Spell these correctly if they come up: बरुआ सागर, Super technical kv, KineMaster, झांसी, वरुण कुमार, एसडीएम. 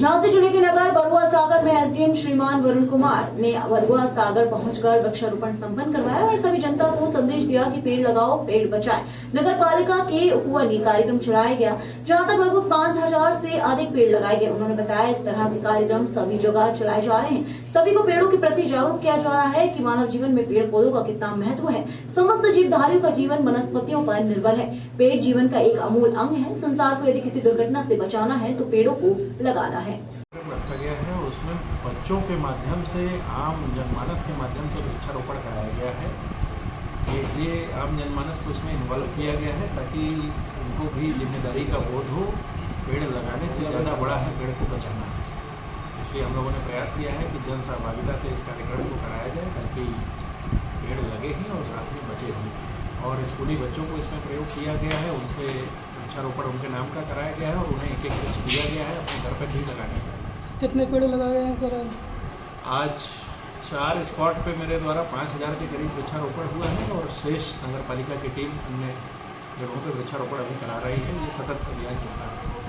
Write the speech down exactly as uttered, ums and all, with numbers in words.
झांसी जिले के नगर बरुआ सागर में एसडीएम श्रीमान वरुण कुमार ने बरुआ सागर पहुंचकर वृक्षारोपण संपन्न करवाया और सभी जनता को संदेश दिया कि पेड़ लगाओ पेड़ बचाएं। नगर पालिका के उपवनी कार्यक्रम चलाया गया जहां तक लगभग पाँच हजार से अधिक पेड़ लगाए गए। उन्होंने बताया इस तरह के कार्यक्रम सभी जगह चलाए जा रहे हैं। सभी को पेड़ों के प्रति जागरूक किया जा रहा है की मानव जीवन में पेड़ पौधों का कितना महत्व है। समस्त जीवधारियों का जीवन वनस्पतियों पर निर्भर है। पेड़ जीवन का एक अमूल अंग है। संसार को यदि किसी दुर्घटना से बचाना है तो पेड़ों को लगाना है। रखा गया है उसमें बच्चों के माध्यम से आम जनमानस के माध्यम से वृक्षारोपण कराया गया है, इसलिए आम जनमानस को इसमें इन्वॉल्व किया गया है ताकि उनको भी जिम्मेदारी का बोध हो। पेड़ लगाने से ज़्यादा बड़ा है पेड़ को बचाना, इसलिए हम लोगों ने प्रयास किया है कि जन सहभागिता से इस कार्यक्रम को कराया जाए ताकि पेड़ लगे ही और साथ में बचे हों। और स्कूली बच्चों को इसमें प्रयोग किया गया है, उनसे वृक्षारोपण उनके नाम का कराया गया है और उन्हें एक एक वृक्ष दिया गया है अपने घर पर भी लगाने का। कितने पेड़ लगाए हैं सर? आज चार स्पॉट पे मेरे द्वारा पाँच हज़ार के करीब वृक्षारोपण हुआ है और शेष नगर पालिका की टीम अन्य जगहों पर वृक्षारोपण अभी करा रही है। ये सतत अभियान चल रहा है।